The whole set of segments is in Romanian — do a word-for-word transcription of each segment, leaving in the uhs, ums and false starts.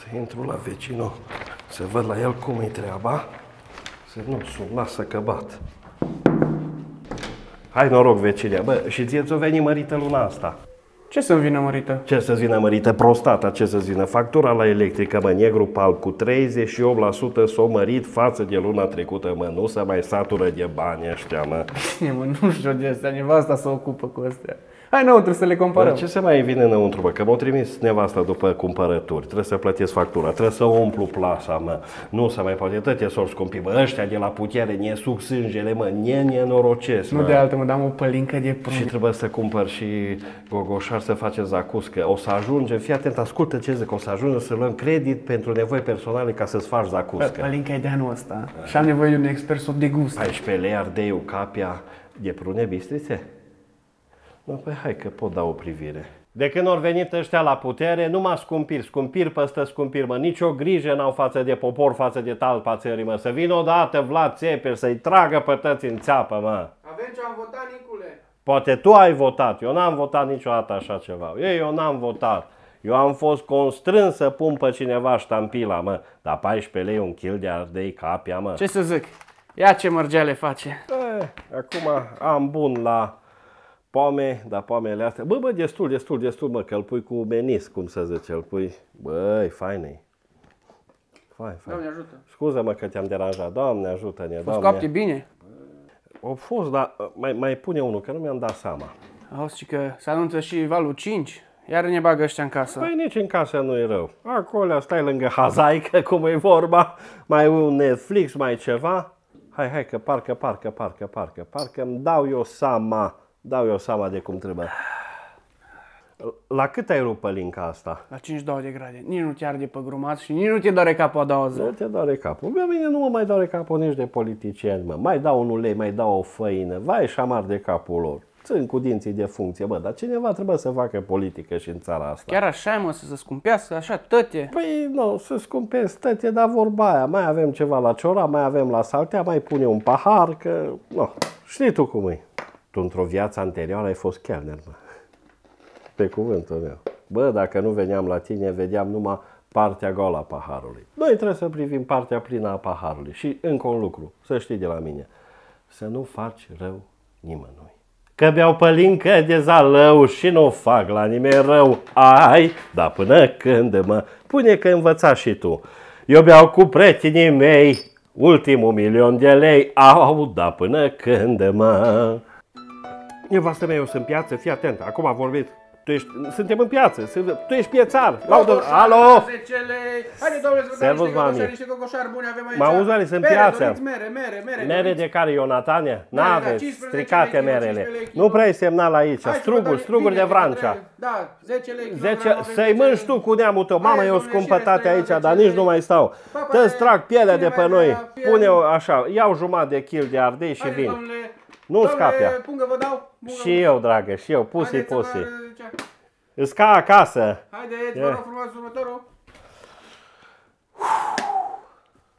Să intru la vecinul, să văd la el cum e treaba, să nu sun, lasă că bat. Hai noroc, vecinea, bă, și ție ți-o veni mărită luna asta. Ce să-mi vină mărită? Ce să-ți vină mărită? Prostata, ce să-ți vină? Factura la electrică, mă, negru pal, cu treizeci și opt la sută s-o mărit față de luna trecută, mă, nu se mai satură de bani ăștia, mă. E, mă, nu știu de astea, nevasta se ocupă cu astea. Hai înăuntru să le comparăm. Bă, ce se mai vine înăuntru, mă, că m-au trimis nevasta după cumpărături, trebuie să plătesc factura, trebuie să umplu plasa, mă, nu se mai poate, tăte s-or scumpi, mă, ăștia de la putere, ne suc sângele, mă, ne nenorocesc, mă. Nu de altă, mă, dam o pălincă de prun. Și trebuie să cumpăr și gogoșar să face zacuscă, o să ajungem, fii atent, ascultă ce zic, o să ajungem să luăm credit pentru nevoi personale ca să-ți faci zacuscă. Pălinca e de anul ăsta și am nevoie de un expert sub de gust. paisprezece lei, ardeiul, capia, de prune bistrițe? Păi hai că pot da o privire. De când au venit ăștia la putere, numai scumpiri, scumpiri păstă scumpiri, mă. Nici o grijă n-au față de popor, față de talpa țării, mă. Să vină odată Vlad Țepeș să-i tragă pe tăți în țeapă, mă. Avem ce am votat, Nicule. Poate tu ai votat, eu n-am votat niciodată așa ceva. Ei, eu n-am votat. Eu am fost constrâns să pun pe cineva ștampila, mă. Dar paisprezece lei un kil de ardei capia, mă. Ce să zic? Ia ce mărgeale face. E, acum am bun la... Pome, dar pomele astea, bă, bă, destul, destul, destul, mă, că îl pui cu menis, cum să zice, îl pui, băi, faine-i. Fai, fai. Doamne ajută. Scuză-mă că te-am deranjat, Doamne ajută-ne, Doamne. Fost capte bine? O fost, dar mai, mai pune unul, că nu mi-am dat seama. Auzi, că se anunță și valul cinci, iar ne bagă ăștia în casă. Păi nici în casă nu-i rău, acolo stai lângă hazaică, cum e vorba, mai un Netflix, mai ceva. Hai, hai, că parcă, parcă, parcă, parcă, parcă îmi dau eu seama. Dau eu seama de cum trebuie. La cât ai rupt pălinca asta? La cincizeci și două de grade. Nici nu te arde pe grumat și nici nu te doare capul a doua zi. Nu te doare capul. Bă, mine nu mă mai doare capul nici de politicieni, mă. Mai dau un ulei, mai dau o făină. Vai și amar de capul lor. Țin cu dinții de funcție, bă. Dar cineva trebuie să facă politică și în țara asta. Chiar așa, mă, să se scumpească așa tăte? Păi, nu, să scumpească tăte, dar vorba aia. Mai avem ceva la ciora, mai avem la saltea, mai pune un pahar, că... Nu, știi tu cum e. Tu într-o viață anterioară ai fost chelner, mă. Pe cuvântul meu. Bă, dacă nu veneam la tine, vedeam numai partea goală a paharului. Noi trebuie să privim partea plină a paharului. Și încă un lucru, să știi de la mine. Să nu faci rău nimănui. Că beau pălincă de zalău și nu fac la nimeni rău. Ai, dar până când, mă, pune că învăța și tu. Eu beau cu prietenii mei ultimul milion de lei. Au, dar până când, mă... Nevastă mea, eu sunt în piață, fii atent, acum am vorbit. Tu ești, suntem în piață, sunt, tu ești piețar. Laudă, alo! Haide, domnule, să vă dau niște gogoșari buni, avem aici. Mă auzi, Doamne, sunt în piață. Mere, mere, mere. Mere de care, Ionatania? N-aveți, stricate merele. Nu prea e semnal aici, struguri, struguri de Vrancea. Da, zece lei. Să-i mânci tu cu neamul tău. Mamă, eu scumpătate aici, dar nici nu mai stau. Te-ți trag pielea de pe noi. Pune-o așa, iau jumătate de kil de ardei și vin. Nu scapia. Pungă, vă dau. Pungă, și eu, dragă, și eu. Pusi, pusi. Îți ca acasă. Haideți, vă rog frumos, următorul.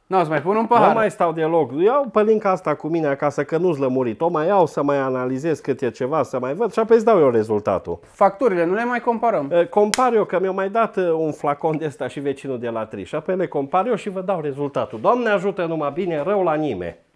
N-o să mai pun un pahar. Nu mai stau deloc. Iau pălinca asta cu mine acasă, că nu-s lămurit. O mai iau să mai analizez cât e ceva, să mai văd și apoi îți dau eu rezultatul. Facturile, nu le mai comparăm. Compar eu, că mi-au mai dat un flacon de ăsta și vecinul de la Tri. Și apoi le compar eu și vă dau rezultatul. Doamne ajută, numai bine, rău la nimeni.